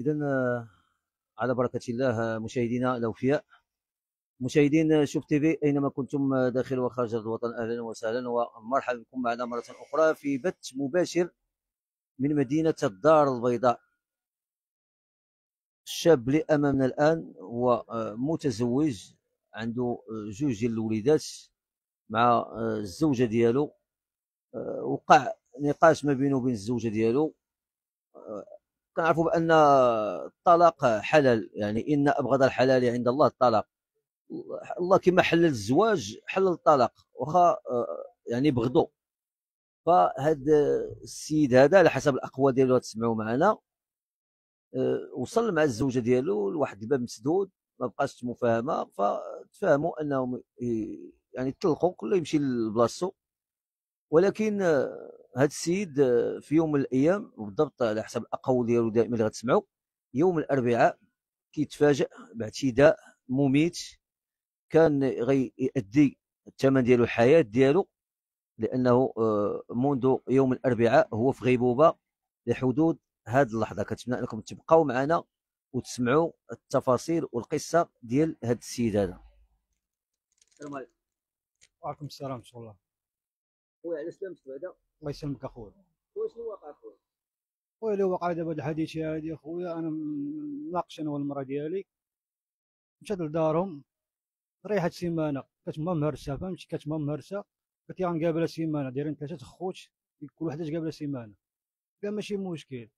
إذن على بركة الله مشاهدينا الأوفياء، مشاهدين شوف تيفي أينما كنتم داخل وخارج الوطن، أهلا وسهلا ومرحبا بكم معنا مرة أخرى في بث مباشر من مدينة الدار البيضاء. الشاب اللي أمامنا الآن هو متزوج، عنده زوج ديال الوليدات مع الزوجة ديالو. وقع نقاش ما بينه وبين الزوجة ديالو. كنعرفوا بأن الطلاق حلال، يعني إن أبغض الحلال عند الله الطلاق. الله كما حلل الزواج حلل الطلاق، واخا يعني بغضو. فهاد السيد هذا على حسب الاقوال ديالو تسمعوا معنا، وصل مع الزوجه ديالو لواحد الباب مسدود، ما بقاش مفاهمه، فتفاهموا انهم يعني يطلقوا، كله يمشي لبلاصتو. ولكن هاد السيد في يوم من الايام بالضبط على حسب الاقوال ديالو دائما اللي غتسمعوا، يوم الاربعاء كيتفاجئ باعتداء مميت كان غيأدي الثمن ديالو الحياة ديالو، لأنه منذ يوم الأربعاء هو في غيبوبة لحدود هذه اللحظة. كنتمنى أنكم تبقاو معنا وتسمعوا التفاصيل والقصة ديال هذا السيد هذا. السلام عليكم. وعليكم السلام ورحمة الله. خويا على سلامتك بعدا. الله يسلمك أخويا. خويا شنو واقع خويا؟ خويا اللي واقع دابا الحديثة هذه خويا، أنا ناقش أنا والمرأة ديالي، مشات لدارهم ريحة سيمانة، كتما مهرسة، فهمتي، كتما مهرسة، قلت لها غنقابلها سيمانة، دايرين 3 خوت، كل وحدة تقابلها سيمانة، قال ماشي مشكل.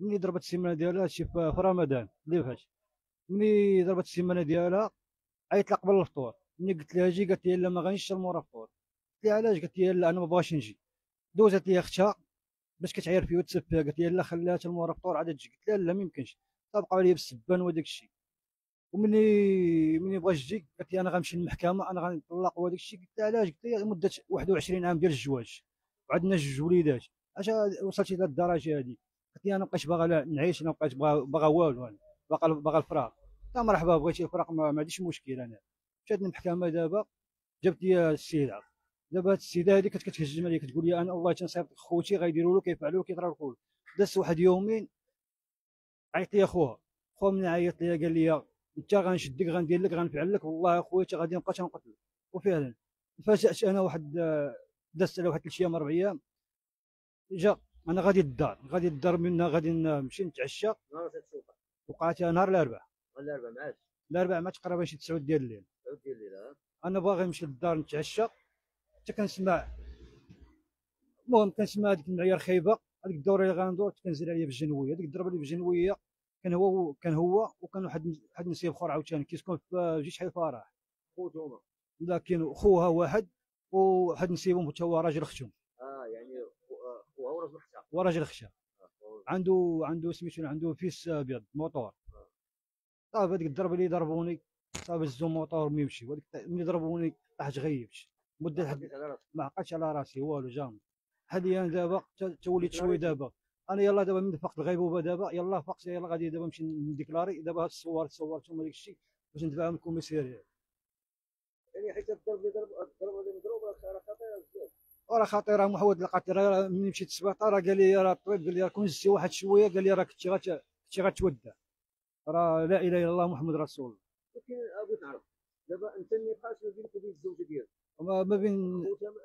ملي ضربت السيمانة ديالها، هادشي في رمضان اللي فات، ملي ضربت السيمانة ديالها عيطت لها قبل الفطور، ملي قلت لها جي قالت لي لا ما غنجيش مورا الفطور، قلت لها علاش، قالت لي لا أنا ما بغاش نجي، دوزت لي أختها باش كتعاير فيا وتسب فيها، قالت لي لا خليها حتى مورا الفطور عاد تجي، قلت لها لا ميمكنش، تبقى عليا بالسبان وداك الشيء. ومني بغات تجي قالت لي انا غنمشي للمحكمه، انا غنطلق وهذاك الشيء، قلت لها علاش، قلت لها مده 21 عام ديال الزواج وعندنا 2 وليدات، اش وصلتي لهاد الدرجه هذه، قالت لي انا مابقيتش باغا نعيش، انا مابقيتش باغا والو، انا باغا الفراق. قلت لها مرحبا بغيتي الفراق ما عنديش مشكل. انا مشات للمحكمه دابا، جابت لي السيده، دابا هاد السيده هذه كتهجم عليا، كتقول لي انا والله تنصيفط خوتي غيديروا له كيفعلوا كيطراو كله. دازت واحد يومين عيط لي خوها، خوها من عيط لي قال لي انت غنشدك غندير لك غنفعل لك، والله اخويا حتى غادي نبقى تنقتلك. وفعلا تفاجات انا، واحد دازت على واحد 3 ايام 4 ايام، جا انا غادي للدار، غادي للدار منا غادي نمشي نتعشى. نهار تتوقع وقعت نهار الاربعاء، معاك الاربعاء مع تقريبا شي 9 ديال الليل، 9 ديال الليل، انا باغي نمشي للدار نتعشى حتى كنسمع، المهم كنسمع هذيك المعيار خايبه، هذيك الدوره اللي غندور كتنزل عليا بالجنويه، هذيك الضربه اللي بالجنويه كان هو وكان واحد نسيب اخر عاوتاني كيسكن في جيش حي فراح، خوتهم، لكن خوها واحد وواحد نسيبهم حتى هو راجل اختهم. يعني خوها وراجل اختها، عنده سميتو، عنده فيس ابيض موطور. صافي هذيك الضربه اللي ضربوني، صافي هزو الموطور ميمشي، وهذيك ملي ضربوني طاحت غيبت مده، ما عقلتش على راسي والو جامد. حاليا دابا توليت شويه، دابا انا يلا دابا من فقت الغيبوبه، دابا يلا فقت، يلا غادي دابا نمشي نديكلاري دابا هاد الصور صورتهم هذاك الشيء باش ندفعهم الكوميساريا، يعني حيت الضرب اللي ضرب راه خطيره بزاف، وراه خطيره محود. لقات راه ملي مشيت للسبيطار راه قال لي راه الطبيب قال لي كون زدتي واحد شويه قال لي راه كنتي غتودع، راه لا اله الا الله محمد رسول الله. ولكن بغيت نعرف دابا انت النقاش ما بينك وبين الزوجه ديالك، ما بين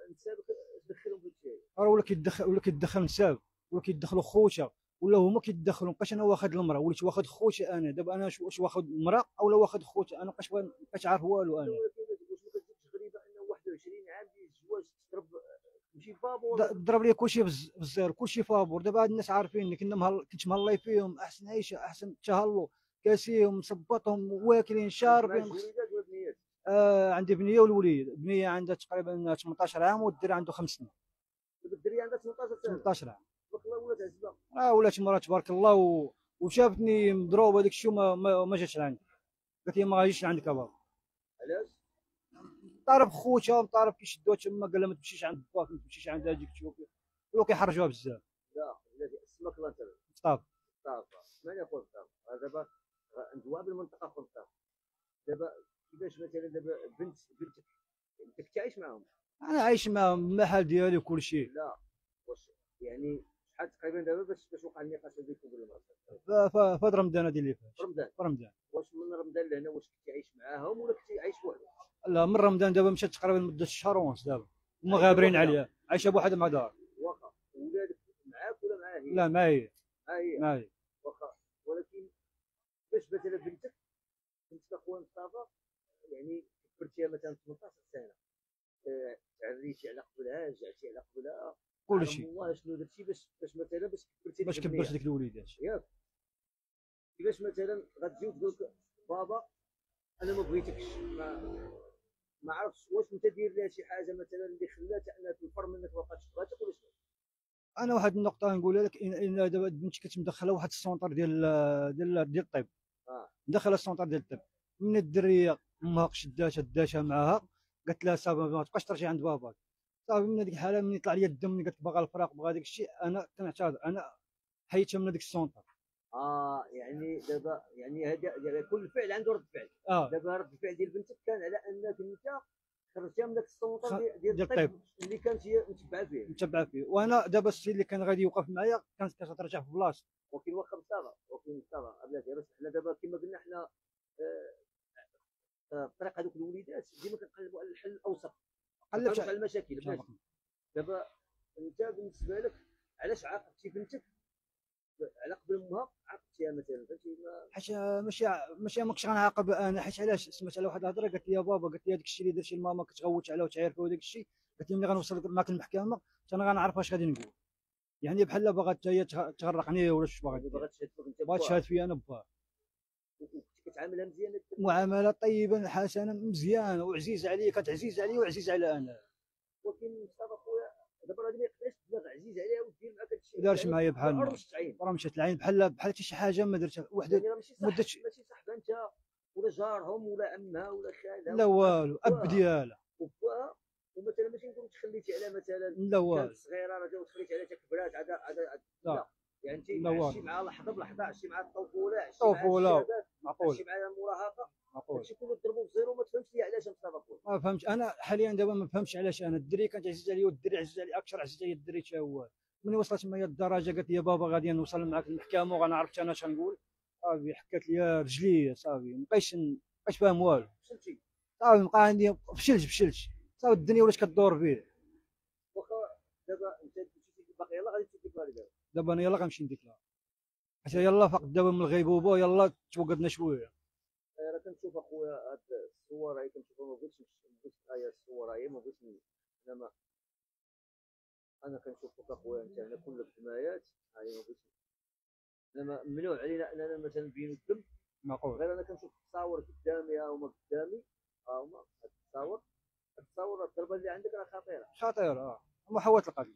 انت سابق تدخلهم في الشيء، راه ولا كيتدخل نساب، ولا كيدخلوا خوتها، ولا هما كيدخلوا، مابقاش انا واخد المراه، وليت واخد خوتها انا. دابا انا واش واخد المراه اولا واخد خوتها انا، مابقاش عارف والو انا. واش ما كتجيبش غريبه انه 21 عام ديال الزواج تضرب تمشي فابور، ضرب لي كلشي بالزير، كلشي فابور. دابا هاد الناس عارفيني، كنت مهلاي فيهم، احسن عيشه، احسن تهلو، كاسيهم مصبطهم واكلين شاربين. عندي بنيه والوليد، بنيه عندها تقريبا 18 عام والدري عنده 5 سنين. الدري عندها 18 عام ولات عزبه، ولات مرا تبارك الله، وشافتني مضروب هذاك الشيء ما جاتش لعندي، قالت لي ما غاديش لعندك بابا. علاش؟ طرف خوتها، طرف كيشدوها تما، قال لها ما تمشيش عند باك، ما تمشيش عند هذيك، تشوفي ولاو كيحرجوها بزاف. لا الذي اسمك لا ترى طاب طاب، ما يقول طاب. دابا ندوى بالمنطقه في طاب، دابا كيفاش مثلا دابا بنتك تعيش معاهم؟ انا عايش معاهم المحل ديالي وكل شيء. لا واش يعني شحال تقريبا دابا باش وقع النقاش هذاك قبل المغرب؟ في رمضان ديال اللي فات. رمضان. واش من رمضان لهنا واش كنتي عايش معاهم ولا كنتي عايش وحدك؟ لا، من رمضان دابا مشات تقريبا مده شهر ونص دابا، هما غابرين عليها، عايشه بوحدها مع دار. واخا ولادك معاك ولا معاها هي؟ لا، معايا. معايا. واخا، ولكن باش مثلا بنتك اخويا مصطفى يعني كبرتيها مثلا 18 سنه، تعريتي على قبلها، رجعتي على قبلها، كلشي. والله شنو درتي باش مثلا باش كبرتي ديك الوليدات؟ ياك. كيفاش مثلا غتجي وتقول لك بابا انا ما بغيتكش، ما عرفتش، واش انت داير لها شي حاجه مثلا اللي خلاتها انها تنفر منك ما بقاتش بغاتك ولا شنو؟ انا واحد النقطه نقولها لك، ان دابا بنتك كتمدخلها واحد السونطر ديال الطب. دخل السونطر ديال الطب، من الدريه امها شداتها معاها، قالت لها صافي ما تبقاش ترجع عند باباك. صافي من هذيك الحاله ملي طلع لي الدم، ملي قالت باغا الفراق، باغا داك الشيء، انا كنعتذر، انا حيدتها من هذيك السونطر. يعني دابا يعني هذا كل فعل عنده رد فعل. دابا رد الفعل ديال بنتك كان على انك انت خرجتها من ذاك السونطر ديال الطب اللي كانت هي متبعه فيه. وانا دابا الشيء اللي كان غادي يوقف معايا كانت كترجع في بلاصتها. ولكن بلاتي بس حنا دابا كما قلنا حنا بطريق هذوك الوليدات ديما كنقلبوا على الحل الاوسط، كنقلبوا على المشاكل. دابا انت بالنسبه لك علاش عاقبتي بنتك على قبل امها؟ عاقبتيها مثلا حيت ماشي ماكش غنعاقب انا، حيت علاش سمعت على واحد الهضره قالت لي يا بابا، قالت لي هذاك الشيء اللي درتي لماما كتغوت عليها وتعيرفها وداك الشيء، قالت لي ملي غنوصل معاك المحكمه انا غنعرف واش غادي نقول، يعني بحال باغا حتى هي تغرقني ولا شنو باغا تشهد فيا انا بها. كتعاملها مزيان؟ معامله طيبه حسنه مزيانه، وعزيزه عليا، كانت عزيزه عليا وعزيزه على انا. ولكن مصطفى خويا دابا راه ما يقدرش الدماغ عزيز عليها ودير معاك هادشي. ما دارش معايا بحال راه مشات العين بحال حتى شي حاجه ما درتها وحده. يعني ماشي صاحبه انت ولا جارهم ولا عمها ولا خالها، لا والو، اب ديالها وباها. ومثلا ماشي نقول تخليتي على مثلا كانت صغيره راه تخليتي عليها كبرات عاد لا، يعني عشتي معها لحظه بلحظه، عشتي معها الطفوله، عشتي معها المراهقه، هادشي كله ضربوا بزيرو. ما تفهمش لي علاش مصطفى خويا، ما فهمتش انا حاليا دابا، ما فهمتش علاش انا. الدري كانت عزيزه عليا، والدري عزيز عليا اكثر، عزيز عليا الدري حتى هو. ملي وصلت معايا الدرجه قالت لي بابا غادي نوصل معاك المحكمه وغنعرف انا شنقول. صافي حكات لي رجلي، صافي مابقيتش فاهم والو، فشلتي. صافي بقى عندي فشلت. صافي الدنيا ولات كدور فيه. واخا دابا انت باقي يلاه غادي تديكلاري دابا انا يلاه غنمشي نديكلاري، حيت يلاه فقد دابا من الغيبوبه، يلاه توقدنا شويه. راه كنشوف اخويا هاد الصور، هاي كنشوفها، ما بغيتش هاي الصور، هاي ما بغيتش انا كنشوفك اخويا انت هنا كلك حمايات، هاي ما بغيتش انا، ممنوع علينا اننا مثلا نبينوا الدم، معقول. غير انا كنشوف التصاور قدامي، ها هما قدامي، ها هما هاد التصاور. التصور الضربه اللي عندك راه خطيره. محاوله القتل.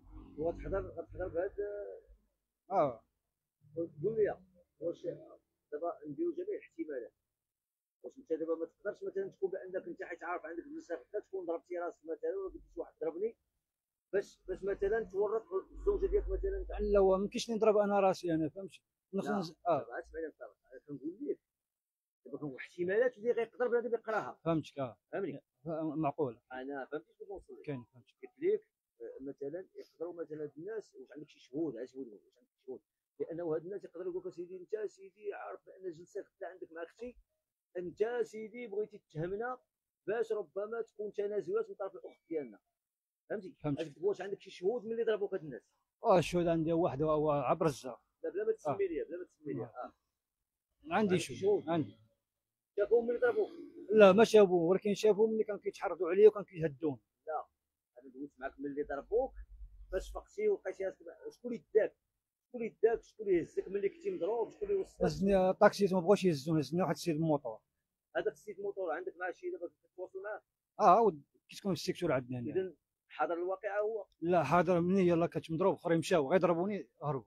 وغتحضر بهذا. قول لي واش دابا نديرو جميع الاحتمالات، واش انت دابا ما تقدرش مثلا تكون بانك انت حيت عارف عندك جلسه غدا تكون ضربتي راسك مثلا، ولا قلتي واحد ضربني باش مثلا تورط الزوجه ديالك مثلا؟ لا، هو ما يمكنش نضرب انا راسي، انا فهمتي. اسمعني مصطفى، انا كنقول لك دابا كنقول احتمالات اللي غيقدر بنادم يقراها، فهمتك. فهمني معقول انا، فهمتي شنو كنوصل لك؟ كاين، فهمتك. قلت لك مثلا يقدروا مثلا هاد الناس، واش عندك شي شهود؟ واش عندك شهود؟ لانه هاد الناس يقدروا يقولوا لك سيدي انت سيدي عارف بان الجلسه غدا عندك مع اختي، انت سيدي بغيتي تتهمنا باش ربما تكون تنازلات من طرف الاخت ديالنا، فهمتي؟ واش عندك شي شهود من اللي ضربوك هاد الناس؟ الشهود عندي واحد عبر الزهر. بلا ما تسمي لي. عندي شهود. شافوهم ملي ضربوك؟ لا، ما شافوهم، ولكن شافوهم ملي كانوا كيتحرضوا عليا وكانوا كيهدوني. لا، انا دوزت معاك ملي ضربوك، فاش فقتي وبقيتي راسك، شكون اللي داك؟ شكون اللي هزك ملي كنتي مضروب؟ شكون اللي وصلك؟ هزني طاكسيت، ما بغاوش يهزوني، هزني واحد السيد موطور. هذاك السيد موطور عندك معاه شي دابا كتواصل معاه؟ كتكون في السيكتور عندنا هنا. حاضر الواقعه هو؟ لا حاضر، مني يلاه كنت مضروب اخرين مشاو غير ضربوني هربوا.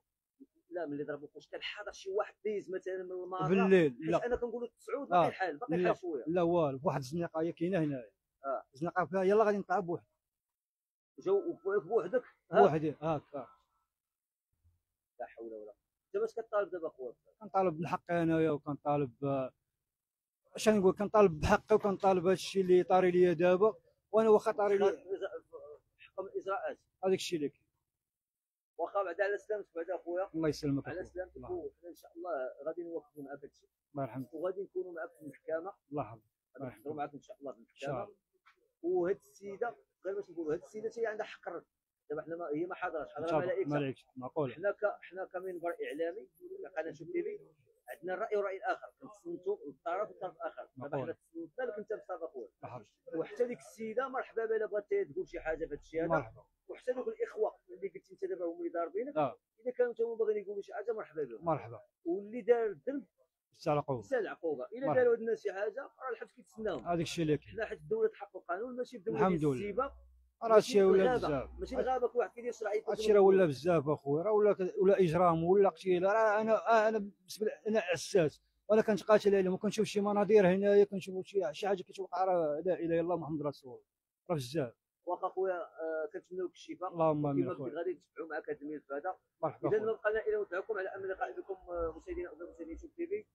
لا ملي ضربوكوش كان حاضر شي واحد ديز مثلا من المارة بالليل؟ لا انا كنقولوا 9 باقي الحال، باقي الحال شويه. لا والو، واحد الزنيقه هي كاينه هنايا، الزنيقه فيها يلاه غادي نطلع بوحدي. جو بوحدك؟ بوحدي هاكا. لا حول ولا قوه. انت باش كطالب دابا خويا؟ كنطالب بالحق انايا، وكنطالب اش نقول، كنطالب بحقي، وكنطالب هادشي اللي طاري ليا دابا، وانا واخا طاري ليا حكم الاجراءات هذاك الشيء اللي كاين. واخا بعدا على سلامتك بعدا خويا، الله يسلمك، على سلامتك، وحنا ان شاء الله غادي نوقفوا معاك هذا الشيء، الله يرحمك، وغادي نكونوا معاك في المحكمه، الله يرحمك، غادي نحضروا معاك ان شاء الله في المحكمه. وهاد السيده غير باش نقولوا، هاد السيده حتى هي عندها حق الرد دابا، حنا هي ما حاضراتش، حاضره ملائكه، معقوله حنا كمنبر اعلامي قناه شوف تي في عندنا الراي والراي الاخر، كنتسنتوا الطرف والطرف الاخر. دابا حنا تسنتنا لك انت بصافا خويا، وحتى ديك السيده مرحبا بها الا بغات تقول شي حاجه في هاد الشيء هذا، وحتى دوك الاخوه اللي قلت انت دابا هما اللي ضاربينك، اذا كانوا انت هما باغيين يقولوا شي حاجه مرحبا بهم، مرحبا، واللي دار الذنب حتى العقوبه، حتى العقوبه، الا داروا هاد الناس شي حاجه راه الحبس كيتسناهم. هذاك الشيء اللي كاين، حنا حيت الدوله تحقق القانون، ماشي الدوله السيبه، راه هادشي ولا بزاف، ماشي غابه واحد كيدير شرعيه، هادشي راه ولا بزاف اخويا، راه ولا اجرام ولا قتيله. راه انا بالنسبه انا عساس، وانا كنتقاتل عليهم، وكنشوف شي مناظير هنايا، كنشوف شي حاجه كتوقع، راه لا اله الا الله محمد رسول الله، راه بزاف. واخا خويا كنتمناوك الشفاء، اللهم امين خويا، غادي نتبعوا معاك هاد الملف هذا، اذا ما بقى الا ندعوكم على ان نلقى بكم مشاهدينا ومشاهدين شوف تي في